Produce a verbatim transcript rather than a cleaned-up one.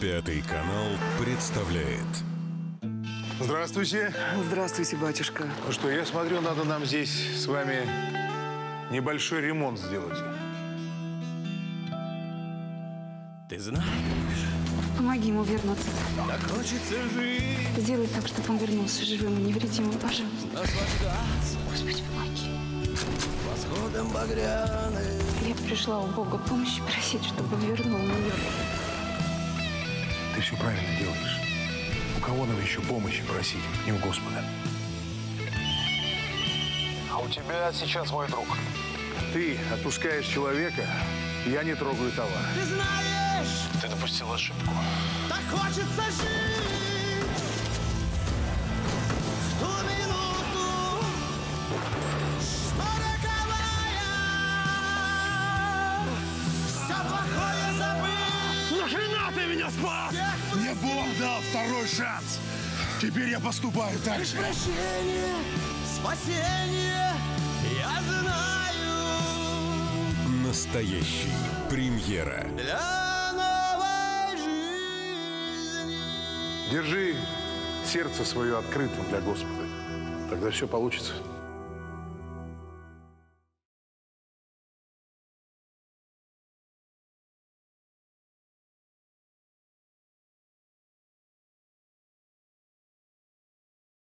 Пятый канал представляет. Здравствуйте. Здравствуйте, батюшка. Ну что, я смотрю, надо нам здесь с вами небольшой ремонт сделать. Ты знаешь... Помоги ему вернуться. Так хочется жить. Сделай так, чтобы он вернулся живым и невредимым, пожалуйста. Наслаждаться. Господи, помоги. Восходом багряным. Я пришла у Бога помощи просить, чтобы вернул меня. Ты все правильно делаешь. У кого нам еще помощи просить, не у Господа. А у тебя сейчас мой друг. Ты отпускаешь человека, я не трогаю товар. Ты знаешь! Ты допустил ошибку. Так хочется жить в ту минуту, что роковая, все плохое забыть. Нахрена ты меня спас? Мне Бог дал второй шанс. Теперь я поступаю так же. Прощение, спасение, я знаю. Настоящий. Премьера. Для новой жизни. Держи сердце свое открытым для Господа. Тогда все получится.